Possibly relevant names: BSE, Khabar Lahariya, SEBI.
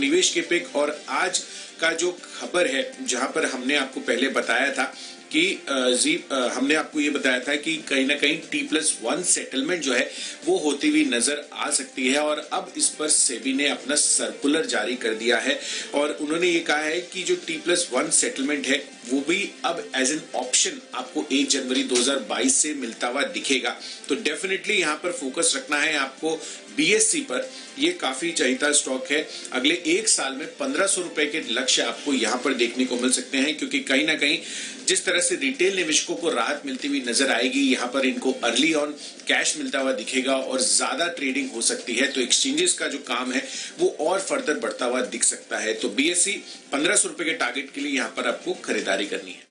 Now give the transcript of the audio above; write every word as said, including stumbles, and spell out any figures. निवेश के पिक और आज का जो खबर है, जहां पर हमने आपको पहले बताया था कि जी हमने आपको ये बताया था कि कहीं ना कहीं टी प्लस वन सेटलमेंट जो है वो होती हुई नजर आ सकती है और अब इस पर सेबी ने अपना सर्कुलर जारी कर दिया है और उन्होंने ये कहा है कि जो टी प्लस वन सेटलमेंट है वो भी अब एज एन ऑप्शन आपको एक जनवरी दो हज़ार बाईस से मिलता हुआ दिखेगा। तो डेफिनेटली यहाँ पर फोकस रखना है आपको बीएससी पर, ये काफी चाहिता स्टॉक है। अगले एक साल में पंद्रह सौ रुपए के लक्ष्य आपको यहाँ पर देखने को मिल सकते हैं, क्योंकि कहीं ना कहीं जिस तरह से रिटेल निवेशकों को राहत मिलती हुई नजर आएगी यहाँ पर इनको अर्ली ऑन कैश मिलता हुआ दिखेगा और ज्यादा ट्रेडिंग हो सकती है, तो एक्सचेंजेस का जो काम है वो और फर्दर बढ़ता हुआ दिख सकता है। तो बीएससी पंद्रह सौ रुपए के टारगेट के लिए यहाँ पर आपको खरीदारी करनी है।